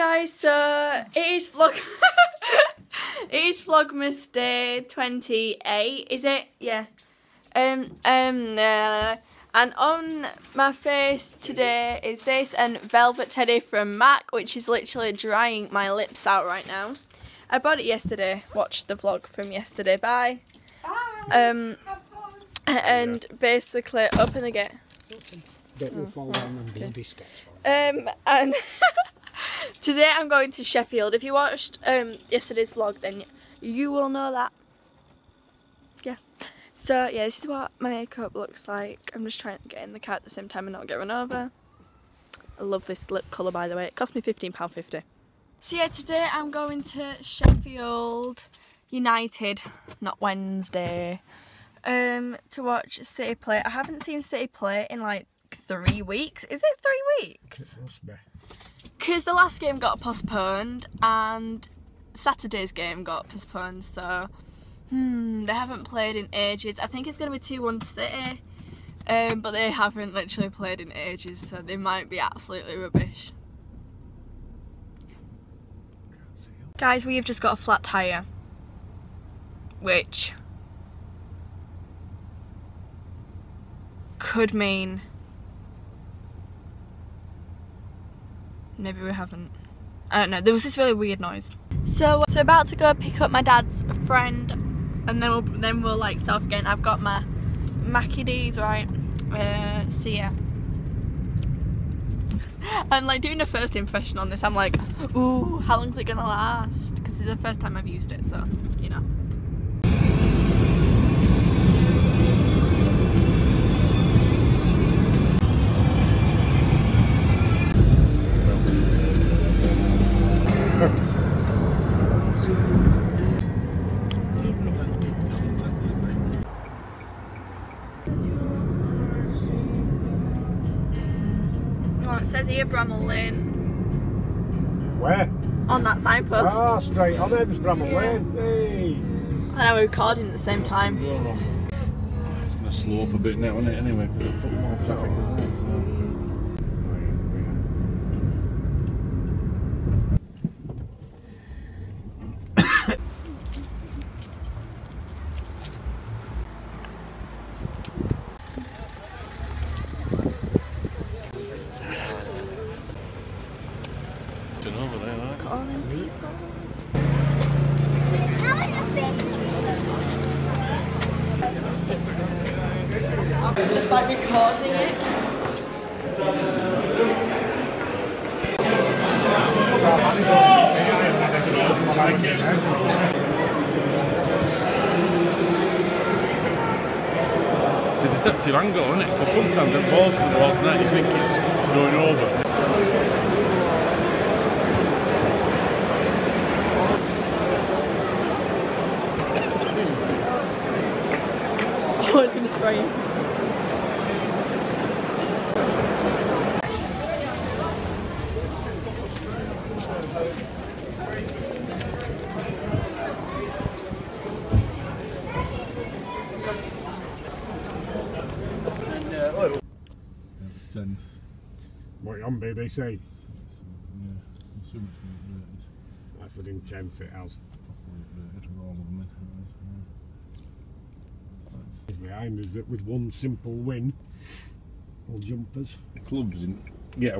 guys, so it is Vlogmas Day 28, is it? Yeah. And on my face today is this and Velvet Teddy from Mac, which is literally drying my lips out right now. I bought it yesterday. Watched the vlog from yesterday. Bye. Bye. And basically, open the gate. Don't fall down them bloody steps. And today I'm going to Sheffield. If you watched yesterday's vlog, then you will know that. Yeah. So yeah, this is what my makeup looks like. I'm just trying to get in the car at the same time and not get run over. I love this lip colour, by the way. It cost me £15.50. So yeah, today I'm going to Sheffield United, not Wednesday, to watch City play. I haven't seen City play in like 3 weeks. Is it 3 weeks? It must be. Because the last game got postponed and Saturday's game got postponed, so they haven't played in ages. I think it's going to be 2-1 to City, but they haven't literally played in ages, so they might be absolutely rubbish. Guys, we've just got a flat tyre, which could mean maybe we haven't. I don't know, there was this really weird noise. So about to go pick up my dad's friend and then we'll like start again. I've got my Mackie D's, right? See ya. And like doing a first impression on this, I'm like, ooh, how long is it gonna last? Because it's the first time I've used it, so you know. It says here Bramall Lane. Where? On that signpost. Ah, straight on it was Bramall Lane. Hey. I know we're recording at the same time. It's going to slow up a bit now, isn't it? Anyway, because it's football traffic as well. I'm just like recording it. It's a deceptive angle, isn't it? Because sometimes the balls come off and you think it's going over. Oh, it's going to spray you. What on BBC? Yeah, that's within 10th it has. It's behind us that with one simple win, all jumpers. The clubs didn't get